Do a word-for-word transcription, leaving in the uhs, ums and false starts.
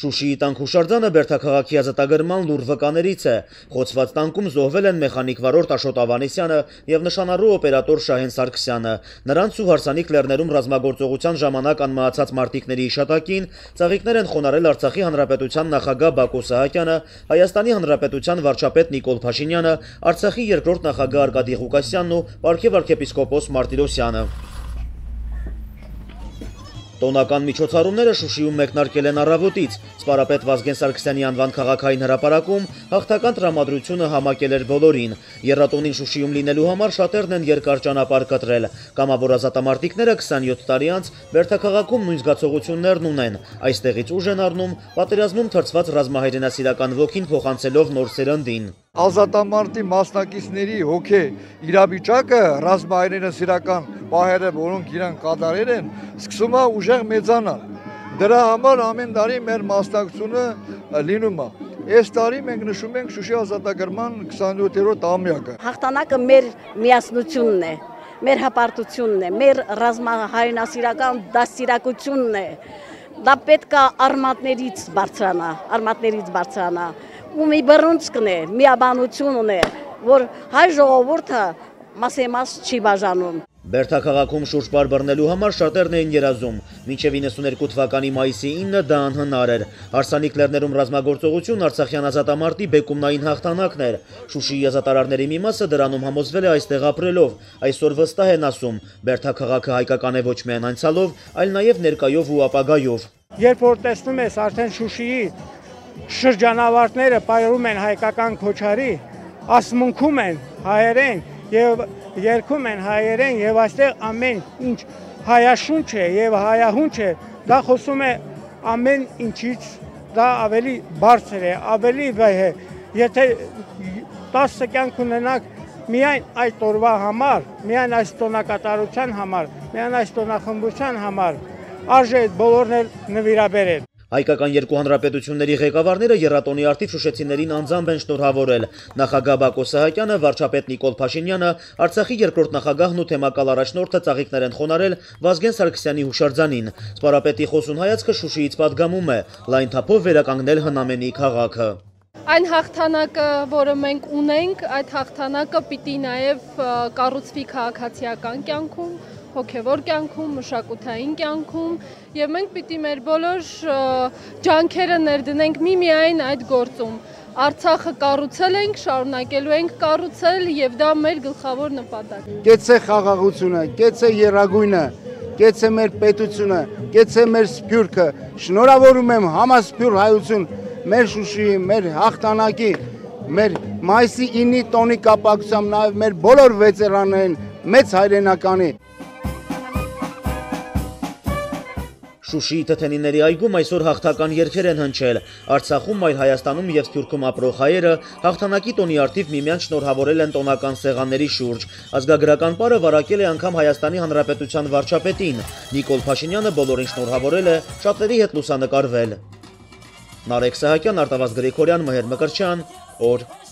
Շուշիի տանքուշարձանը բերդաքաղաքի ազատագրման լուրջ վկաներից է։ Խոցված տանկում զոհվել են մեխանիկ վարորդ Աշոտ Ավանիսյանը և նշանառու օպերատոր Շահեն Սարգսյանը։ Նրանց ու հարսանիք լեռներում ռազմագործողության ժամանակ անմահացած մարտիկների հիշատակին ծաղիկներ են խոնարել Արցախի Հանրապետության նախագահ Բակո Սահակյանը, Հայաստանի Հանրապետության վարչապետ Նիկոլ Փաշինյանը, Արցախի երկրորդ նախագահ Արկադի Ղուկասյանն ու Պարքև arciepiskopos Մարտիրոսյանը։ Տոնական միջոցառումները Շուշիում մեկնարկել են առավոտից։ Սպարապետ Վասգենսար Կսենյանվան քաղաքային հրապարակում հաղթական տրամադրությունը համակել էր բոլորին։ Եռատոնին Շուշիում լինելու համար շատերն են երկար ճանապարհ կտրել։ Կամավոր ազատամարտիկները քսանյոթ տարի անց Բերդաքաղաքում նույն զգացողություններն ունեն։ Այստեղից ուժ են առնում պատերազմում թրծված ռազմահայրենասիրական ոգին փոխանցելով նոր սերնդին։ Ազատամարտի մասնակիցների հոգե իրավիճակը ռազմահայրենասիրական պահերը, որոնք իրենք կատարել են, սկսում է ուժեղ մեծանալ։ Դրա համար ամեն տարի մեր մասնակցությունը լինում է։ Այս տարի մենք նշում ենք Շուշի ազատագրման քսանյոթերորդ ամյակը։ Հաղթանակը մեր միասնությունն է, մեր հպարտությունն է, մեր ռազմահայրենասիրական դաստիարակությունն է։ Դա պետք է արմատներից բարձրանա, արմատներից բարձրանա։ Ու մի բռունցքն է, միաբանությունն է, որ հայ ժողովուրդը մաս-մաս չի բաժանում։ Բերդաքաղաքում շուրջ պար բռնելու համար շատերն էին երազում։ Մինչև հինգ երեք թվականի մայիսի ինը դա անհնար էր։ Հարսանիք լեռներում ռազմագործողություն Արցախյան ազատամարտի բեկումնային հաղթանակն էր։ Շուշիի ազատարարների մի մասը դրանում համոզվել է այստեղ ապրելով։ Այսօր վստահ են ասում, Բերդաքաղաքը հայկական է ոչ միայն անցյալով, այլ նաև ներկայով ու ապագայով։ Երբ որ տեսնում ես արդեն Շուշիի շրջանավարտները պայրում են հայկական քոչարի, ասմունքում են հայերեն եւ երկում են հայերեն եւ այստեղ ամեն ինչ հայաշունչ է եւ հայահունչ է, դա խոսում է ամեն ինչից, դա ավելի բարձր է, ավելի վեհ է։ Եթե տասը կյանք ունենանք միայն այդ օրվա համար, միայն այս տոնակատարության համար, միայն այս տոնախմբության համար, արժե այդ բոլորն էլ նվիրաբերել։ Հայկական երկու հանրապետությունների ղեկավարները եռատոնի արդիվ շուշեցիներին անձամբ են շնորհավորել։ Նախագահ Բակո Սահակյանը, վարչապետ Նիկոլ Փաշինյանը, Արցախի երկրորդ նախագահն ու թեմակալ առաջնորդը ծաղիկներ են խոնարել Վազգեն Սարգսյանի հուշարձանին։ Սպարապետի խոսուն հայացքը Շուշիից պատգամում է՝ լայն թափով վերականգնել հնամենի քաղաքը։ Այն հաղթանակը, որը մենք ունենք, այդ հաղթանակը պիտի նաև կառուցվի քաղաքացիական կյանքում, հոգևոր կյանքում, մշակութային կյանքում, եւ մենք պիտի մեր բոլոր ջանքերը ներդնենք միմիայն այդ գործում։ Արցախը կառուցել ենք, շարունակելու ենք կառուցել եւ դա մեր գլխավոր նպատակն է։ Կեց է խաղաղությունը, կեց է երագույնը, կեց է մեր պետությունը, կեց է մեր սփյուռքը։ Շնորհավորում եմ համասփյուռ հայություն, մեր Շուշիի, մեր հաղթանակի, մեր մայիսի ինի տոնի կապակցությամբ նաեւ մեր բոլոր վետերաններին, մեծ հայրենականի։ Շուշիի թթենիների այգում այսօր հաղթական երգեր են հնչել։ Արցախում, այլ Հայաստանում և Սփյուռքում ապրող հայերը հաղթանակի տոնի արդիվ միմյանց շնորհավորել են տոնական սեղանների շուրջ։ Ազգագրական պարը վարակել է անգամ Հայաստանի Հանրապետության վարչապետին։ Նիկոլ Փաշինյանը բոլորին շնորհավորել է, շատերի հետ լուսանկարվել։ Նարեկ Սահակյան, Արտավազ Գրիգորյան, Մհեր Մկրտչյան, օր։